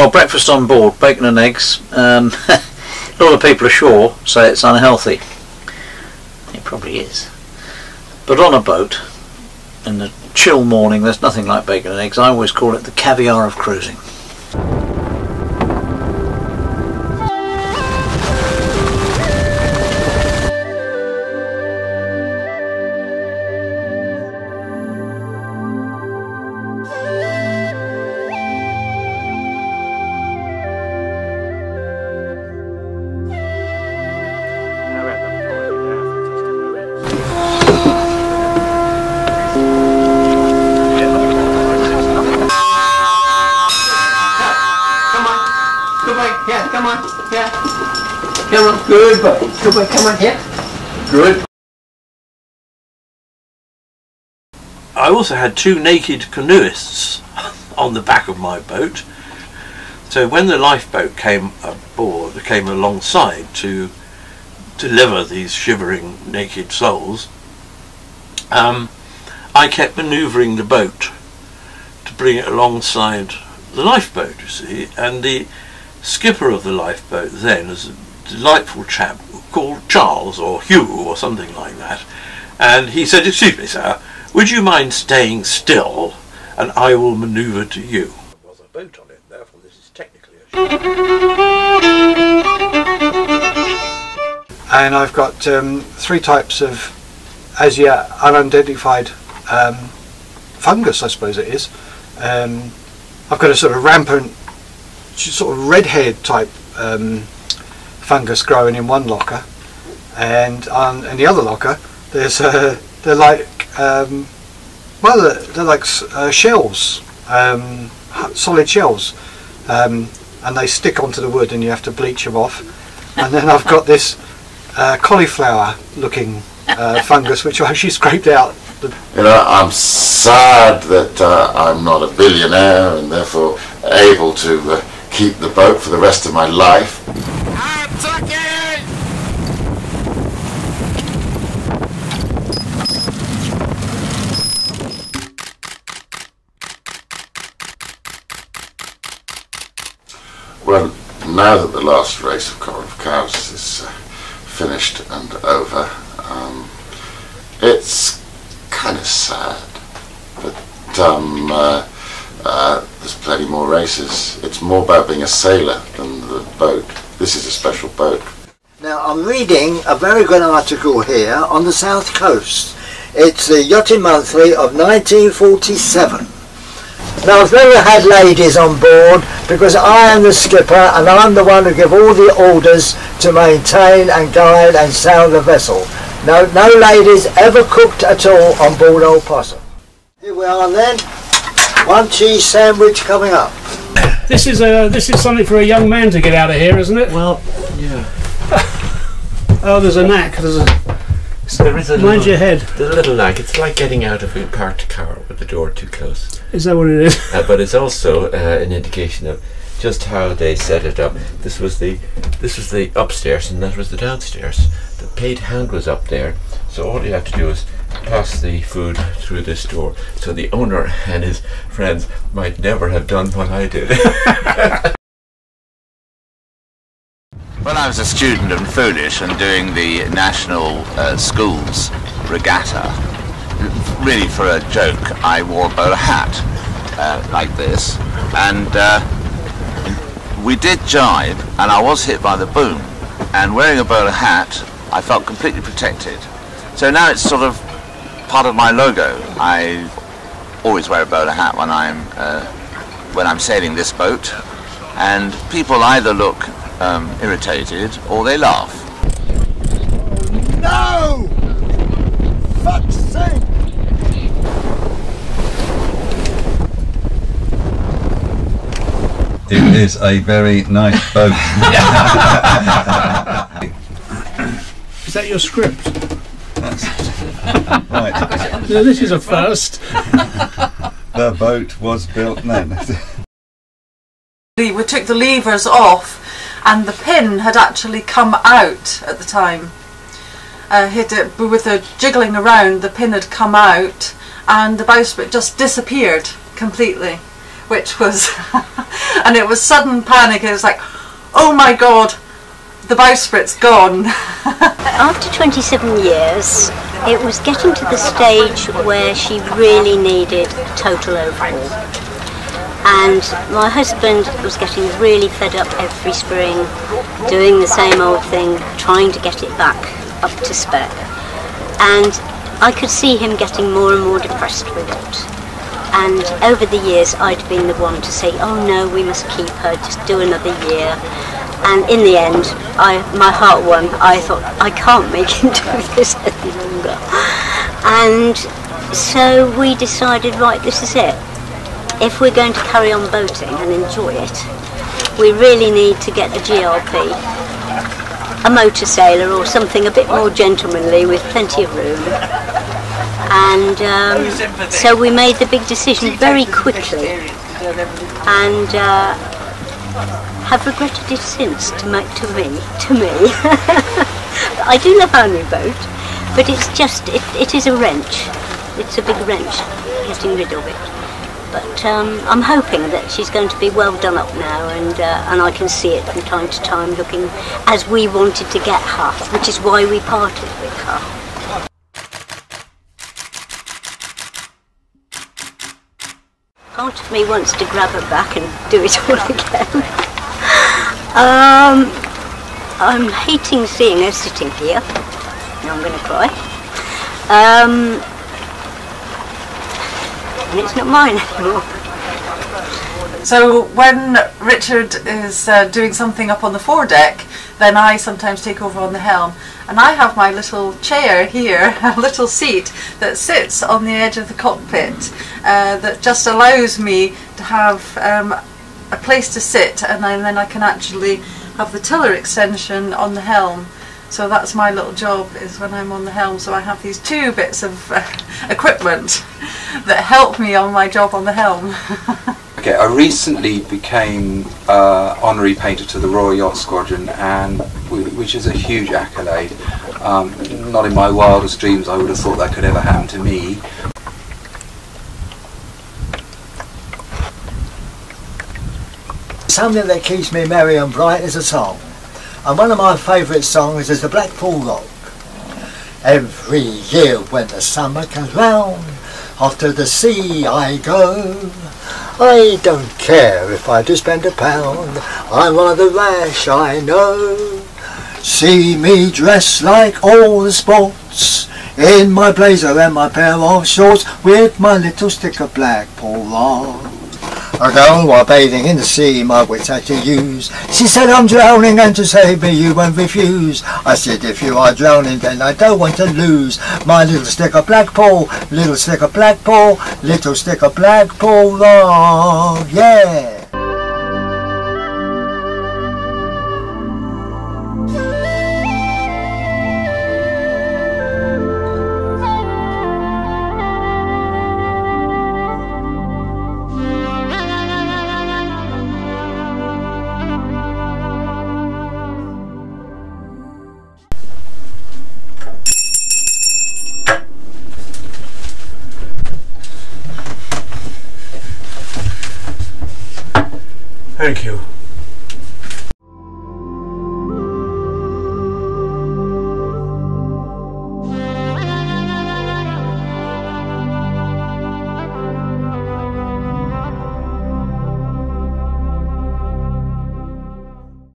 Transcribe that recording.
Well, breakfast on board, bacon and eggs. A lot of people ashore say it's unhealthy. It probably is. But on a boat, in the chill morning, there's nothing like bacon and eggs. I always call it the caviar of cruising. Good boy. Good boy. Come on here. Good. I also had two naked canoeists on the back of my boat. So when the lifeboat came aboard, came alongside to deliver these shivering naked souls, I kept manoeuvring the boat to bring it alongside the lifeboat, you see, and the skipper of the lifeboat then, as a delightful chap called Charles or Hugh or something like that, and he said, "Excuse me, sir, would you mind staying still and I will manoeuvre to you." There was a boat on it, therefore this is technically a ship. And I've got three types of as yet unidentified fungus, I suppose it is. I've got a sort of rampant sort of red-haired type fungus growing in one locker, and on in the other locker there's they're like well, they're like shells, solid shells, and they stick onto the wood and you have to bleach them off. And then I've got this cauliflower looking fungus which I actually scraped out. You know, I'm sad that I'm not a billionaire and therefore able to keep the boat for the rest of my life. Well, now that the last race of Coral of Cows is finished and over, it's kind of sad, but there's plenty more races. It's more about being a sailor than the boat. This is a special boat. Now I'm reading a very good article here on the South Coast. It's the Yachting Monthly of 1947. Now I've never had ladies on board because I am the skipper and I'm the one who give all the orders to maintain and guide and sail the vessel. No ladies ever cooked at all on board Old Possum. Here we are then, one cheese sandwich coming up. This is something for a young man to get out of here, isn't it? Well, yeah. Oh, there's a knack. There is a mind little, your head. There's a little knack. It's like getting out of a car to car with the door too close. Is that what it is? But it's also an indication of just how they set it up. This was the upstairs and that was the downstairs. The paid hand was up there, so all you had to do was pass the food through this door. So the owner and his friends might never have done what I did. When I was a student and foolish and doing the national schools regatta, really for a joke, I wore a bowler hat like this, and we did jive, and I was hit by the boom, and wearing a bowler hat I felt completely protected. So now it's sort of part of my logo. I always wear a bowler hat when I'm sailing this boat, and people either look irritated or they laugh. No! Fuck's sake! It is a very nice boat. Is that your script? That's right. No, this is a first. The boat was built then. We took the levers off and the pin had actually come out at the time. With the jiggling around, the pin had come out and the bowsprit just disappeared completely, which was and it was sudden panic. It was like, oh my god, the bowsprit's gone. After 27 years, it was getting to the stage where she really needed a total overhaul. And my husband was getting really fed up every spring, doing the same old thing, trying to get it back up to spec. And I could see him getting more and more depressed with it. And over the years, I'd been the one to say, oh no, we must keep her, just do another year. And in the end, my heart won. I thought, I can't make him do this any longer. And so we decided, right, this is it. If we're going to carry on boating and enjoy it, we really need to get a GRP, a motor sailor or something a bit more gentlemanly with plenty of room. And so we made the big decision very quickly, and have regretted it since, to me. I do love our new boat, but it's just, it is a wrench. It's a big wrench, getting rid of it. But I'm hoping that she's going to be well done up now, and I can see it from time to time looking as we wanted to get her, which is why we parted with her. Part of me wants to grab her back and do it all again. I'm hating seeing her sitting here. Now I'm going to cry. And it's not mine anymore. So when Richard is doing something up on the foredeck, then I sometimes take over on the helm. And I have my little chair here, a little seat that sits on the edge of the cockpit that just allows me to have a place to sit, and then I can actually have the tiller extension on the helm. So that's my little job, is when I'm on the helm. So I have these two bits of equipment that help me on my job on the helm. Okay, I recently became honorary painter to the Royal Yacht Squadron, and which is a huge accolade. Not in my wildest dreams I would have thought that could ever happen to me. Something that keeps me merry and bright is a song, and one of my favourite songs is the Blackpool Rock. Every year when the summer comes round, off to the sea I go. I don't care if I do spend a pound, I'm one of the rash, I know. See me dressed like all the sports, in my blazer and my pair of shorts, with my little stick of Blackpool Rock. A girl while bathing in the sea, my wits had to use. She said, I'm drowning, and to save me you won't refuse. I said, if you are drowning, then I don't want to lose my little stick of Blackpool, little stick of Blackpool, little stick of Blackpool Rock, yeah. Thank you.